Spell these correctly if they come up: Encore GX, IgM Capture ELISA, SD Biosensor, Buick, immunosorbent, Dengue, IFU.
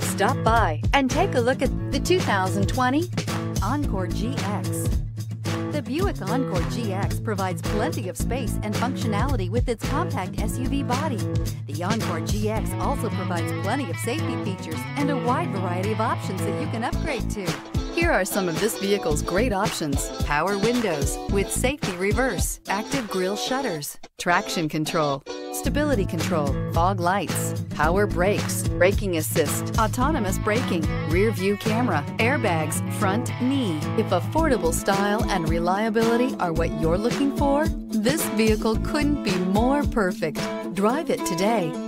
Stop by and take a look at the 2020 Encore GX. The Buick Encore GX provides plenty of space and functionality with its compact SUV body. The Encore GX also provides plenty of safety features and a wide variety of options that you can upgrade to. Here are some of this vehicle's great options: power windows with safety reverse, active grille shutters, traction control, stability control, fog lights, power brakes, braking assist, autonomous braking, rear view camera, airbags, front knee. If affordable style and reliability are what you're looking for, this vehicle couldn't be more perfect. Drive it today.